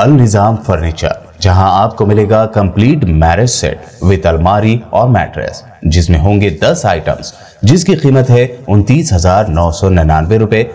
अल Nizam furniture, जहां आपको मिलेगा कंप्लीट मैरिज सेट विद अलमारी और मैट्रेस, जिसमें होंगे 10 आइटम्स, जिसकी कीमत है 29,999 रुपए।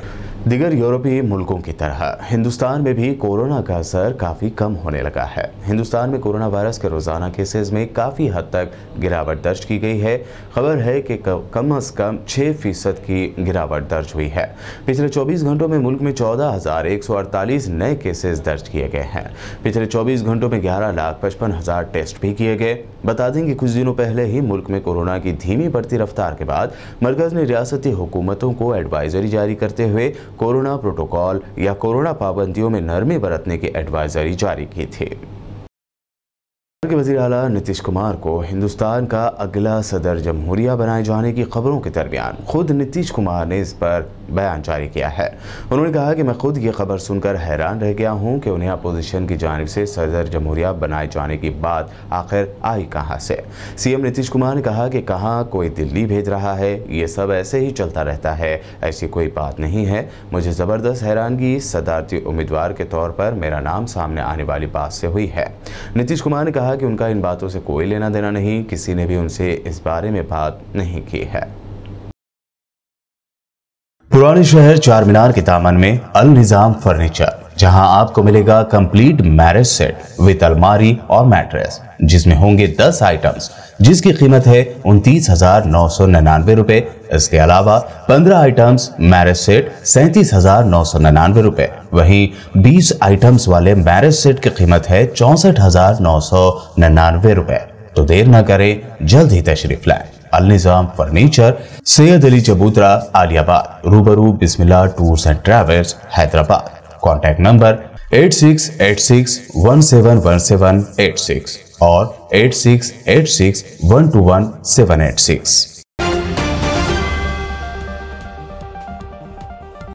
दिगर यूरोपीय मुल्कों की तरह हिंदुस्तान में भी कोरोना का असर काफ़ी कम होने लगा है। हिंदुस्तान में कोरोना वायरस के रोज़ाना केसेस में काफ़ी हद तक गिरावट दर्ज की गई है। खबर है कि कम से कम 6% की गिरावट दर्ज हुई है। पिछले 24 घंटों में मुल्क में 14,148 नए केसेस दर्ज किए गए हैं। पिछले 24 घंटों में 11,55,000 टेस्ट भी किए गए। बता दें कि कुछ दिनों पहले ही मुल्क में कोरोना की धीमी बढ़ती रफ्तार के बाद मरकज़ ने रियासती हुकूमतों को एडवाइजरी जारी करते हुए कोरोना प्रोटोकॉल या कोरोना पाबंदियों में नरमी बरतने की एडवाइजरी जारी की थी। के वज़ीर आला नीतीश कुमार को हिंदुस्तान का अगला सदर जमहूरिया बनाए जाने की खबरों के दरमियान खुद नीतीश कुमार ने इस पर बयान जारी किया है। उन्होंने कहा कि मैं खुद ये खबर सुनकर हैरान रह गया हूँ कि उन्हें अपोजिशन की जानिब से सदर जमहूरिया बनाए जाने की बात आखिर आई कहाँ से। सीएम नीतीश कुमार ने कहा कि कहाँ कोई दिल्ली भेज रहा है, ये सब ऐसे ही चलता रहता है, ऐसी कोई बात नहीं है। मुझे ज़बरदस्त हैरानगी सदारती उम्मीदवार के तौर पर मेरा नाम सामने आने वाली बात से हुई है। नीतीश कुमार ने कहा कि उनका इन बातों से कोई लेना देना नहीं, किसी ने भी उनसे इस बारे में बात नहीं की है। पुराने शहर चार मीनार के दामन में अल निजाम फर्नीचर, जहां आपको मिलेगा कंप्लीट मैरिज सेट विद अलमारी और मैट्रेस, जिसमें होंगे 10 आइटम्स, जिसकी कीमत है 29,999 रुपए। इसके अलावा 15 आइटम्स मैरिज सेट 37,999 रुपए, वहीं 20 आइटम्स वाले मैरिज सेट की कीमत है 64,999 रुपए। तो देर ना करें, जल्द ही तशरीफ लाएं। अल निजाम फर्नीचर, सैयद अली चबूतरा, आलियाबाद, रूबरू Bismillah tours and travels, Hyderabad. Contact number 8686171786 और 8686121786।